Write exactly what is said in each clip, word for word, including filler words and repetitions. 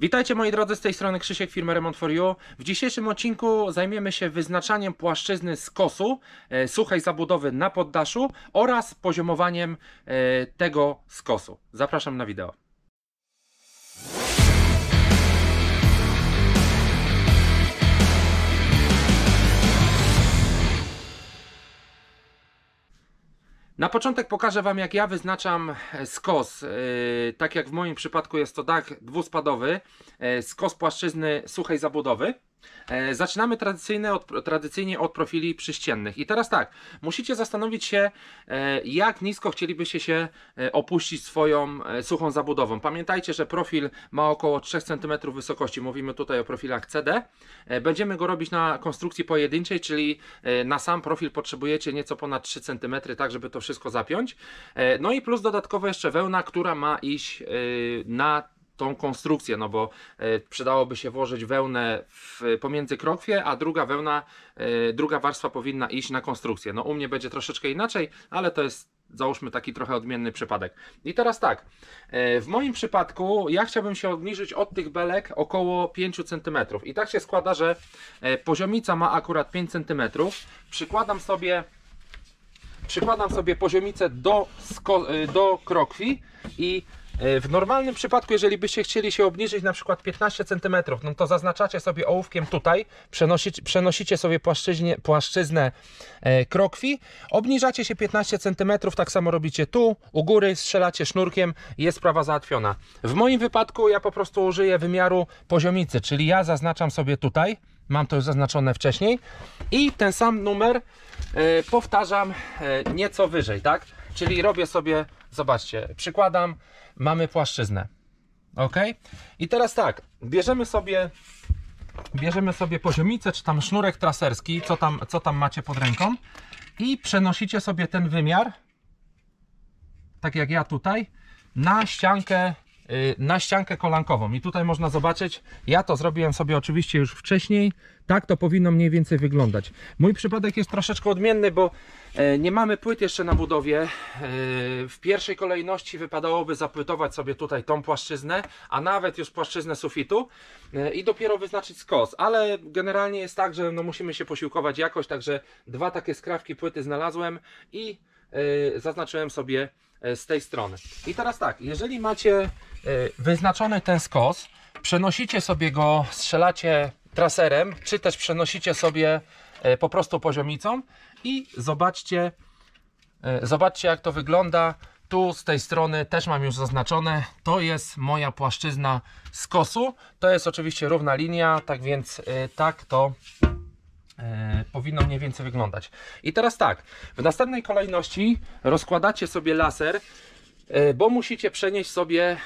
Witajcie moi drodzy, z tej strony Krzysiek, firma Remont for you. W dzisiejszym odcinku zajmiemy się wyznaczaniem płaszczyzny skosu e, suchej zabudowy na poddaszu oraz poziomowaniem e, tego skosu. Zapraszam na wideo. Na początek pokażę Wam, jak ja wyznaczam skos. Tak jak w moim przypadku jest to dach dwuspadowy, skos płaszczyzny suchej zabudowy. Zaczynamy tradycyjnie od, tradycyjnie od profili przyściennych. I teraz tak, musicie zastanowić się, jak nisko chcielibyście się opuścić swoją suchą zabudową. Pamiętajcie, że profil ma około trzy centymetry wysokości, mówimy tutaj o profilach C D. Będziemy go robić na konstrukcji pojedynczej, czyli na sam profil potrzebujecie nieco ponad trzy centymetry, tak żeby to wszystko zapiąć. No i plus dodatkowo jeszcze wełna, która ma iść na tą konstrukcję, no bo y, przydałoby się włożyć wełnę w, pomiędzy krokwie, a druga wełna, y, druga warstwa powinna iść na konstrukcję. No u mnie będzie troszeczkę inaczej, ale to jest, załóżmy, taki trochę odmienny przypadek. I teraz tak, y, w moim przypadku ja chciałbym się obniżyć od tych belek około pięć centymetrów. I tak się składa, że y, poziomica ma akurat pięć centymetrów. Przykładam sobie przykładam sobie poziomicę do, do krokwi i w normalnym przypadku, jeżeli byście chcieli się obniżyć na przykład piętnaście centymetrów, no to zaznaczacie sobie ołówkiem tutaj, przenosicie, przenosicie sobie płaszczyznę e, krokwi, obniżacie się piętnaście centymetrów, tak samo robicie tu, u góry, strzelacie sznurkiem, jest sprawa załatwiona. W moim wypadku ja po prostu użyję wymiaru poziomicy, czyli ja zaznaczam sobie tutaj, mam to już zaznaczone wcześniej i ten sam numer e, powtarzam e, nieco wyżej, tak? Czyli robię sobie, zobaczcie, przykładam, mamy płaszczyznę, ok? I teraz tak, bierzemy sobie, bierzemy sobie poziomicę, czy tam sznurek traserski, co tam, co tam macie pod ręką i przenosicie sobie ten wymiar, tak jak ja tutaj, na ściankę, na ściankę kolankową. I tutaj można zobaczyć, ja to zrobiłem sobie oczywiście już wcześniej, tak to powinno mniej więcej wyglądać. Mój przypadek jest troszeczkę odmienny, bo nie mamy płyt jeszcze na budowie. W pierwszej kolejności wypadałoby zapłytować sobie tutaj tą płaszczyznę, a nawet już płaszczyznę sufitu i dopiero wyznaczyć skos, ale generalnie jest tak, że no musimy się posiłkować jakoś, także dwa takie skrawki płyty znalazłem i zaznaczyłem sobie z tej strony. I teraz tak, jeżeli macie wyznaczony ten skos, przenosicie sobie go, strzelacie traserem, czy też przenosicie sobie po prostu poziomicą i zobaczcie, zobaczcie jak to wygląda. Tu z tej strony też mam już zaznaczone, to jest moja płaszczyzna skosu, to jest oczywiście równa linia, tak więc tak to powinno mniej więcej wyglądać. I teraz tak, w następnej kolejności rozkładacie sobie laser, bo musicie przenieść sobie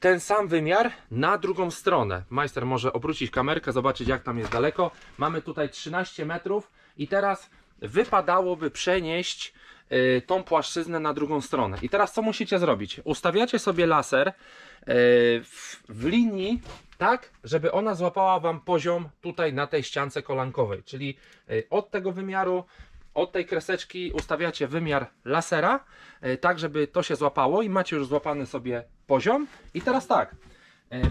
ten sam wymiar na drugą stronę. Majster może obrócić kamerkę, zobaczyć jak tam jest daleko. Mamy tutaj trzynaście metrów i teraz wypadałoby przenieść tą płaszczyznę na drugą stronę. I teraz co musicie zrobić? Ustawiacie sobie laser w, w linii, tak, żeby ona złapała Wam poziom tutaj na tej ściance kolankowej. Czyli od tego wymiaru, od tej kreseczki ustawiacie wymiar lasera, tak żeby to się złapało i macie już złapany sobie poziom. I teraz tak,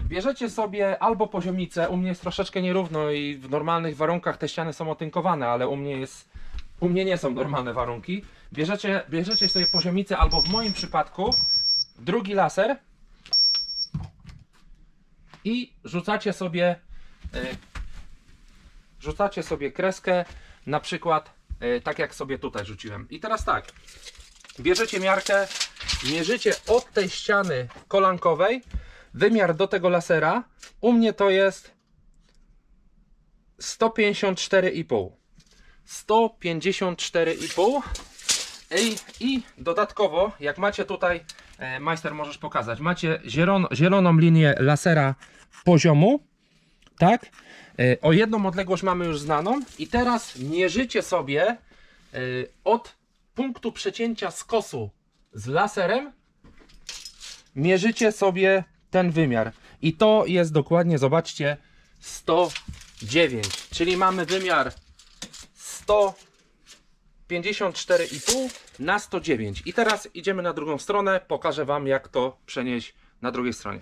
bierzecie sobie albo poziomicę, u mnie jest troszeczkę nierówno i w normalnych warunkach te ściany są otynkowane, ale u mnie jest, u mnie nie są normalne warunki. Bierzecie, bierzecie sobie poziomicę albo w moim przypadku drugi laser i rzucacie sobie, rzucacie sobie kreskę, na przykład tak jak sobie tutaj rzuciłem. I teraz tak, bierzecie miarkę, mierzycie od tej ściany kolankowej wymiar do tego lasera. U mnie to jest sto pięćdziesiąt cztery i pół. sto pięćdziesiąt cztery i pół. I, I dodatkowo, jak macie tutaj, e, majster możesz pokazać, macie zielono, zieloną linię lasera poziomu, tak? E, o jedną odległość mamy już znaną i teraz mierzycie sobie e, od punktu przecięcia skosu z laserem, mierzycie sobie ten wymiar i to jest dokładnie, zobaczcie, sto dziewięć, czyli mamy wymiar sto pięćdziesiąt cztery i pół na sto dziewięć. I teraz idziemy na drugą stronę, pokażę Wam jak to przenieść na drugiej stronie.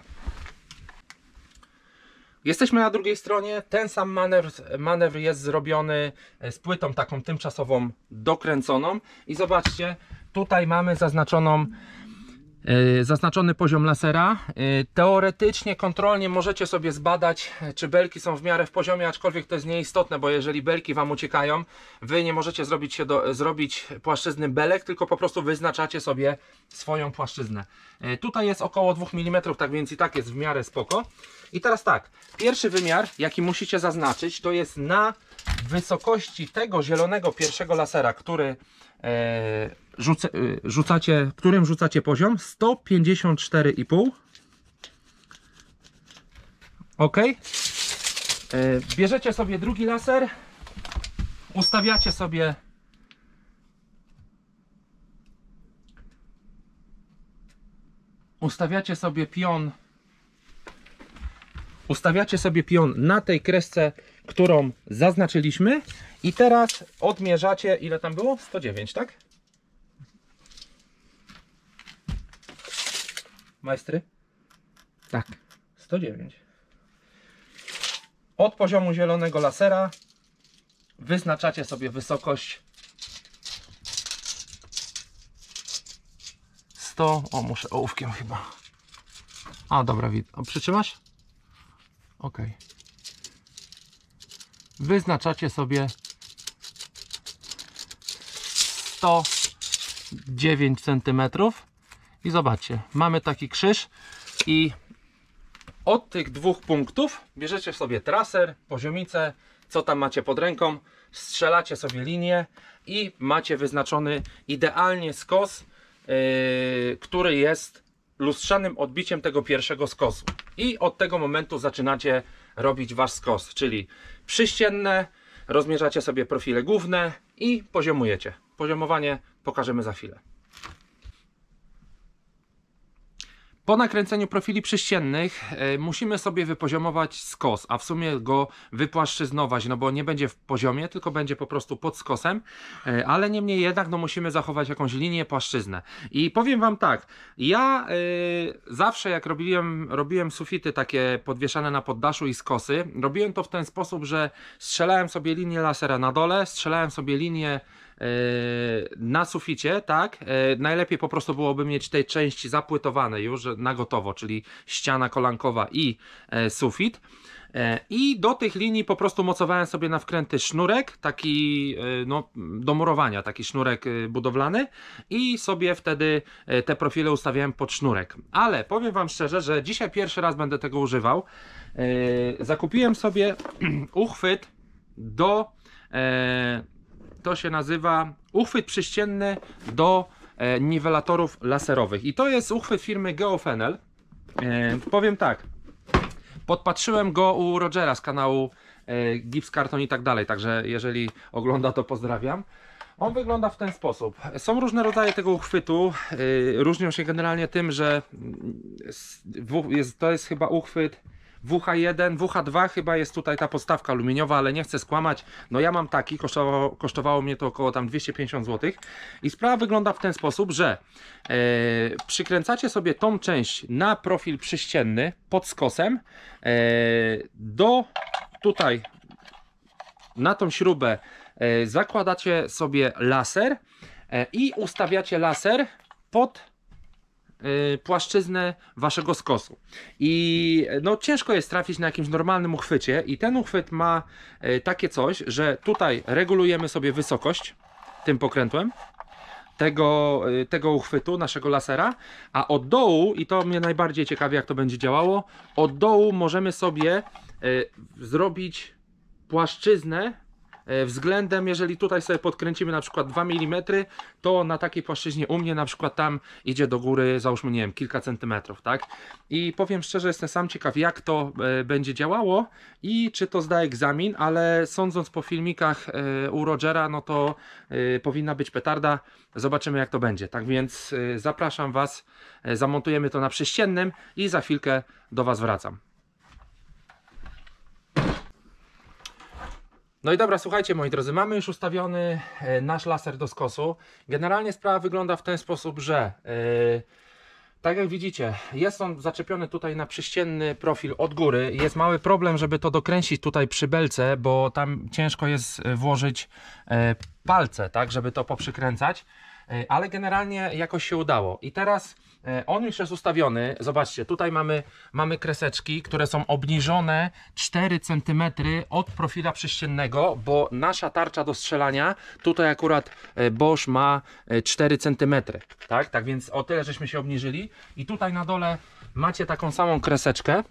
Jesteśmy na drugiej stronie, ten sam manewr, manewr jest zrobiony z płytą taką tymczasową dokręconą i zobaczcie, tutaj mamy zaznaczoną, yy, zaznaczony poziom lasera. Yy, teoretycznie, kontrolnie możecie sobie zbadać, czy belki są w miarę w poziomie, aczkolwiek to jest nieistotne, bo jeżeli belki Wam uciekają, Wy nie możecie zrobić, się do, zrobić płaszczyzny belek, tylko po prostu wyznaczacie sobie swoją płaszczyznę. Yy, tutaj jest około dwa milimetry, tak więc i tak jest w miarę spoko. I teraz tak, pierwszy wymiar, jaki musicie zaznaczyć, to jest na wysokości tego zielonego pierwszego lasera, który yy, Rzuca, rzucacie, którym rzucacie poziom sto pięćdziesiąt cztery i pół. Ok, bierzecie sobie drugi laser, ustawiacie sobie ustawiacie sobie pion ustawiacie sobie pion na tej kresce, którą zaznaczyliśmy, i teraz odmierzacie, ile tam było? sto dziewięć, tak? Majstry? Tak. sto dziewięć. Od poziomu zielonego lasera wyznaczacie sobie wysokość sto. O, muszę ołówkiem chyba. A, dobra, widzę. Przytrzymasz? Ok. Wyznaczacie sobie sto dziewięć centymetrów. I zobaczcie, mamy taki krzyż i od tych dwóch punktów bierzecie sobie traser, poziomicę, co tam macie pod ręką, strzelacie sobie linię i macie wyznaczony idealnie skos, yy, który jest lustrzanym odbiciem tego pierwszego skosu. I od tego momentu zaczynacie robić wasz skos, czyli przyścienne, rozmierzacie sobie profile główne i poziomujecie. Poziomowanie pokażemy za chwilę. Po nakręceniu profili przyściennych y, musimy sobie wypoziomować skos, a w sumie go wypłaszczyznować, no bo nie będzie w poziomie, tylko będzie po prostu pod skosem, y, ale niemniej jednak no, musimy zachować jakąś linię, płaszczyznę. I powiem Wam tak, ja y, zawsze jak robiłem, robiłem sufity takie podwieszane na poddaszu i skosy, robiłem to w ten sposób, że strzelałem sobie linię lasera na dole, strzelałem sobie linię na suficie, tak? Najlepiej po prostu byłoby mieć tej części zapłytowane już na gotowo, czyli ściana kolankowa i sufit. I do tych linii po prostu mocowałem sobie na wkręty sznurek, taki no, do murowania, taki sznurek budowlany, i sobie wtedy te profile ustawiałem pod sznurek. Ale powiem Wam szczerze, że dzisiaj pierwszy raz będę tego używał. Zakupiłem sobie uchwyt do... To się nazywa uchwyt przyścienny do e, niwelatorów laserowych. I to jest uchwyt firmy Geofenel. E, powiem tak, podpatrzyłem go u Rogera z kanału e, Gips Karton i tak dalej. Także jeżeli ogląda, to pozdrawiam. On wygląda w ten sposób. Są różne rodzaje tego uchwytu. E, różnią się generalnie tym, że w, jest, to jest chyba uchwyt W H jeden, W H dwa, chyba jest tutaj ta podstawka aluminiowa, ale nie chcę skłamać. No ja mam taki, kosztowało, kosztowało mnie to około tam dwieście pięćdziesiąt złotych. I sprawa wygląda w ten sposób, że e, przykręcacie sobie tą część na profil przyścienny pod skosem e, do tutaj na tą śrubę e, zakładacie sobie laser e, i ustawiacie laser pod płaszczyznę waszego skosu. I no ciężko jest trafić na jakimś normalnym uchwycie, i ten uchwyt ma takie coś, że tutaj regulujemy sobie wysokość tym pokrętłem tego, tego uchwytu naszego lasera, a od dołu, i to mnie najbardziej ciekawi, jak to będzie działało, od dołu możemy sobie zrobić płaszczyznę względem, jeżeli tutaj sobie podkręcimy na przykład dwa milimetry, to na takiej płaszczyźnie u mnie na przykład tam idzie do góry, załóżmy, nie wiem, kilka centymetrów, tak? I powiem szczerze, jestem sam ciekaw, jak to e, będzie działało i czy to zda egzamin, ale sądząc po filmikach e, u Rogera, no to e, powinna być petarda. Zobaczymy, jak to będzie. Tak więc e, zapraszam Was, e, zamontujemy to na przyściennym i za chwilkę do Was wracam. No i dobra, słuchajcie moi drodzy, mamy już ustawiony nasz laser do skosu. Generalnie sprawa wygląda w ten sposób, że yy, Tak jak widzicie, jest on zaczepiony tutaj na prześcienny profil od góry. Jest mały problem, żeby to dokręcić tutaj przy belce, bo tam ciężko jest włożyć palce, tak, żeby to poprzykręcać. Ale generalnie jakoś się udało. I teraz on już jest ustawiony. Zobaczcie, tutaj mamy, mamy kreseczki, które są obniżone cztery centymetry od profila prześciennego, bo nasza tarcza do strzelania, tutaj akurat Bosch ma cztery centymetry. Tak, tak więc o tyle żeśmy się obniżyli. I tutaj na dole macie taką samą kreseczkę.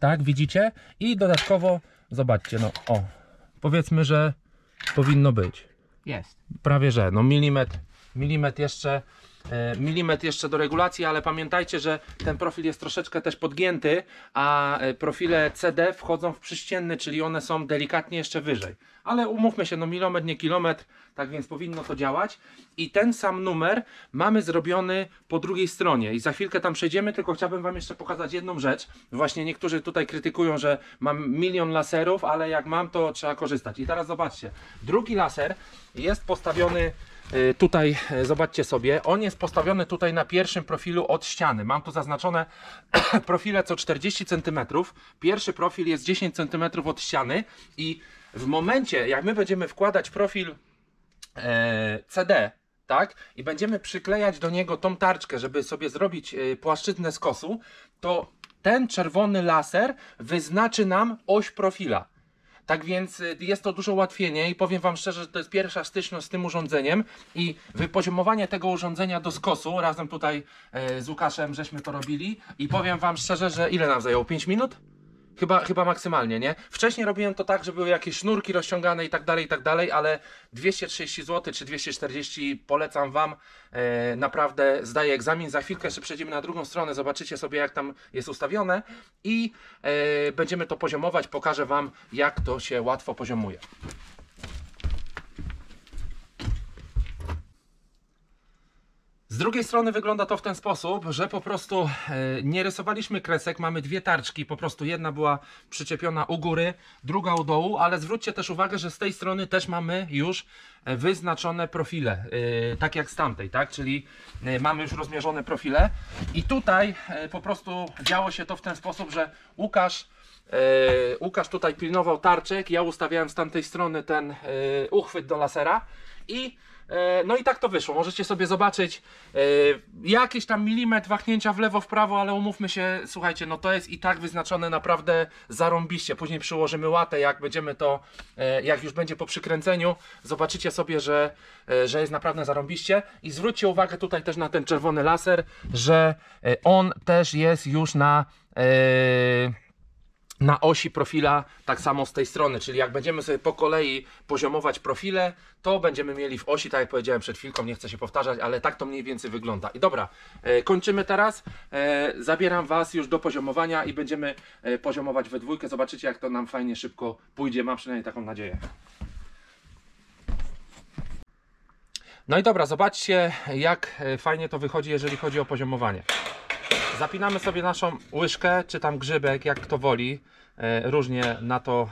Tak, widzicie? I dodatkowo, zobaczcie, no o, powiedzmy, że powinno być. Jest. Prawie że, no milimetr, milimetr jeszcze, milimetr jeszcze do regulacji, ale pamiętajcie, że ten profil jest troszeczkę też podgięty, a profile C D wchodzą w prześcienny, czyli one są delikatnie jeszcze wyżej. Ale umówmy się, no milimetr, nie kilometr, tak więc powinno to działać. I ten sam numer mamy zrobiony po drugiej stronie i za chwilkę tam przejdziemy, tylko chciałbym wam jeszcze pokazać jedną rzecz. Właśnie niektórzy tutaj krytykują, że mam milion laserów, ale jak mam, to trzeba korzystać. I teraz zobaczcie, drugi laser jest postawiony tutaj, zobaczcie sobie, on jest postawiony tutaj na pierwszym profilu od ściany. Mam tu zaznaczone profile co czterdzieści centymetrów. Pierwszy profil jest dziesięć centymetrów od ściany i w momencie, jak my będziemy wkładać profil e, C D, tak, i będziemy przyklejać do niego tą tarczkę, żeby sobie zrobić e, płaszczyznę z kosu, to ten czerwony laser wyznaczy nam oś profila. Tak więc jest to duże ułatwienie i powiem wam szczerze, że to jest pierwsza styczność z tym urządzeniem i wypoziomowanie tego urządzenia do skosu, razem tutaj z Łukaszem żeśmy to robili i powiem wam szczerze, że ile nam zajęło? pięć minut? Chyba, chyba maksymalnie, nie? Wcześniej robiłem to tak, że były jakieś sznurki rozciągane i tak dalej, i tak dalej, ale dwieście trzydzieści złotych czy dwieście czterdzieści polecam wam, e, naprawdę zdaję egzamin. Za chwilkę jeszcze przejdziemy na drugą stronę, zobaczycie sobie jak tam jest ustawione i e, będziemy to poziomować, pokażę wam jak to się łatwo poziomuje. Z drugiej strony wygląda to w ten sposób, że po prostu nie rysowaliśmy kresek, mamy dwie tarczki, po prostu jedna była przyczepiona u góry, druga u dołu, ale zwróćcie też uwagę, że z tej strony też mamy już wyznaczone profile, tak jak z tamtej, tak? Czyli mamy już rozmierzone profile i tutaj po prostu działo się to w ten sposób, że Łukasz Łukasz tutaj pilnował tarczek, ja ustawiałem z tamtej strony ten uchwyt do lasera i no i tak to wyszło, możecie sobie zobaczyć jakiś tam milimetr wahnięcia w lewo, w prawo, ale umówmy się, słuchajcie, no to jest i tak wyznaczone naprawdę zarąbiście, później przyłożymy łatę, jak będziemy to, jak już będzie po przykręceniu, zobaczycie sobie, że, że jest naprawdę zarąbiście i zwróćcie uwagę tutaj też na ten czerwony laser, że on też jest już na... na osi profila, tak samo z tej strony, czyli jak będziemy sobie po kolei poziomować profile, to będziemy mieli w osi, tak jak powiedziałem przed chwilką, nie chcę się powtarzać, ale tak to mniej więcej wygląda. I dobra, kończymy teraz, zabieram was już do poziomowania i będziemy poziomować we dwójkę, zobaczycie jak to nam fajnie szybko pójdzie, mam przynajmniej taką nadzieję. No i dobra, zobaczcie jak fajnie to wychodzi, jeżeli chodzi o poziomowanie. Zapinamy sobie naszą łyżkę, czy tam grzybek, jak kto woli, różnie na to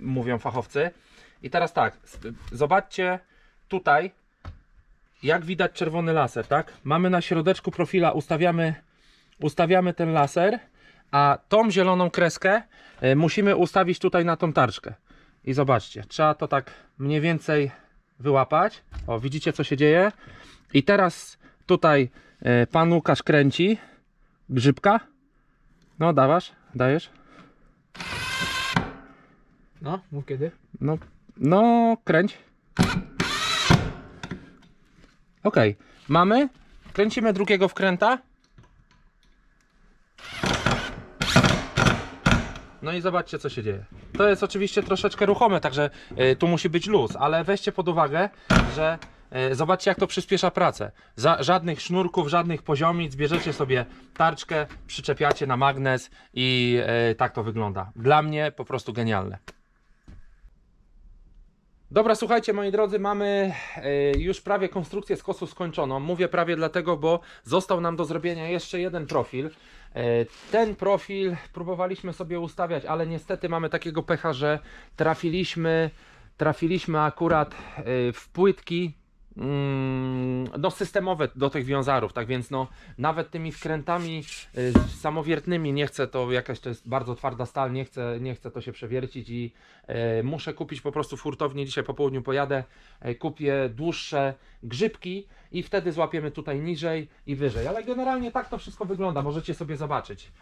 mówią fachowcy. I teraz tak, zobaczcie tutaj, jak widać czerwony laser, tak? Mamy na środeczku profila, ustawiamy, ustawiamy ten laser, a tą zieloną kreskę musimy ustawić tutaj na tą tarczkę. I zobaczcie, trzeba to tak mniej więcej wyłapać. O, widzicie co się dzieje? I teraz tutaj pan Łukasz kręci grzybka, no dawasz, dajesz, no mów kiedy, no, no kręć, ok, mamy, kręcimy drugiego wkręta, no i zobaczcie co się dzieje. To jest oczywiście troszeczkę ruchome, także y, tu musi być luz, ale weźcie pod uwagę, że zobaczcie jak to przyspiesza pracę. Za, żadnych sznurków, żadnych poziomic, bierzecie sobie tarczkę, przyczepiacie na magnes i e, tak to wygląda. Dla mnie po prostu genialne. Dobra, słuchajcie moi drodzy, mamy e, już prawie konstrukcję z kosu skończoną. Mówię prawie dlatego, bo został nam do zrobienia jeszcze jeden profil. Ten profil próbowaliśmy sobie ustawiać, ale niestety mamy takiego pecha, że trafiliśmy, trafiliśmy akurat w płytki no, systemowe do tych wiązarów, tak więc no, nawet tymi wkrętami y, samowiertnymi nie chcę, to jakaś to jest bardzo twarda stal, nie chcę, nie chcę to się przewiercić i y, muszę kupić po prostu w hurtowni, dzisiaj po południu pojadę, y, kupię dłuższe grzybki i wtedy złapiemy tutaj niżej i wyżej, ale generalnie tak to wszystko wygląda, możecie sobie zobaczyć.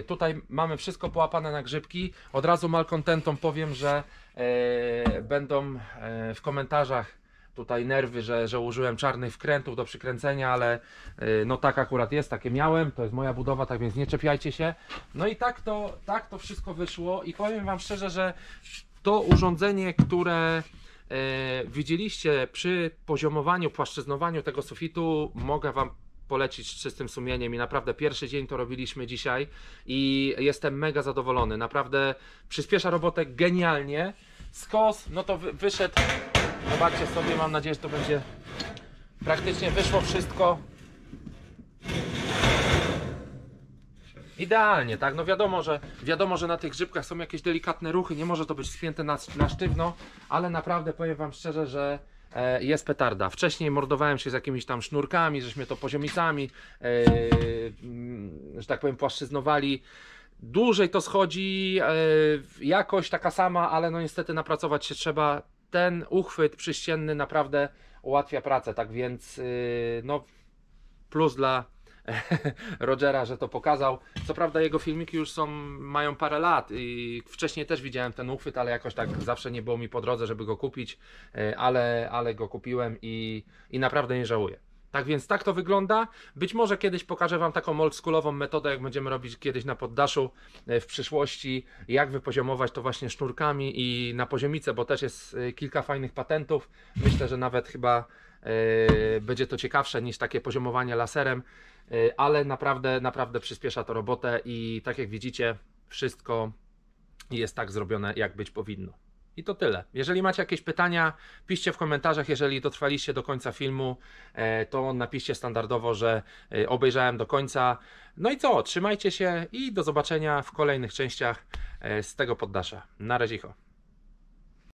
Y, tutaj mamy wszystko połapane na grzybki, od razu malkontentom powiem, że y, będą y, w komentarzach tutaj nerwy, że, że użyłem czarnych wkrętów do przykręcenia, ale yy, no tak akurat jest, takie miałem, to jest moja budowa, tak więc nie czepiajcie się. No i tak to, tak to wszystko wyszło i powiem wam szczerze, że to urządzenie, które yy, widzieliście przy poziomowaniu, płaszczyznowaniu tego sufitu, mogę wam polecić z czystym sumieniem i naprawdę pierwszy dzień to robiliśmy dzisiaj i jestem mega zadowolony, naprawdę przyspiesza robotę genialnie. Skos, no to wy, wyszedł. Zobaczcie sobie, mam nadzieję, że to będzie praktycznie wyszło wszystko idealnie, tak? No wiadomo, że wiadomo, że na tych grzybkach są jakieś delikatne ruchy, nie może to być spięte na, na sztywno, ale naprawdę powiem wam szczerze, że e, jest petarda. Wcześniej mordowałem się z jakimiś tam sznurkami, żeśmy to poziomicami, e, że tak powiem, płaszczyznowali. Dłużej to schodzi, e, jakość taka sama, ale no niestety napracować się trzeba. Ten uchwyt przyścienny naprawdę ułatwia pracę, tak więc yy, no plus dla Rogera, że to pokazał. Co prawda jego filmiki już są, mają parę lat i wcześniej też widziałem ten uchwyt, ale jakoś tak zawsze nie było mi po drodze, żeby go kupić, yy, ale, ale go kupiłem i, i naprawdę nie żałuję. Tak więc tak to wygląda. Być może kiedyś pokażę wam taką oldschoolową metodę, jak będziemy robić kiedyś na poddaszu w przyszłości, jak wypoziomować to właśnie sznurkami i na poziomicę, bo też jest kilka fajnych patentów. Myślę, że nawet chyba yy, będzie to ciekawsze niż takie poziomowanie laserem, yy, ale naprawdę, naprawdę przyspiesza to robotę i tak jak widzicie, wszystko jest tak zrobione, jak być powinno. I to tyle. Jeżeli macie jakieś pytania, piszcie w komentarzach. Jeżeli dotrwaliście do końca filmu, to napiszcie standardowo, że obejrzałem do końca. No i co? Trzymajcie się i do zobaczenia w kolejnych częściach z tego poddasza. Na razie.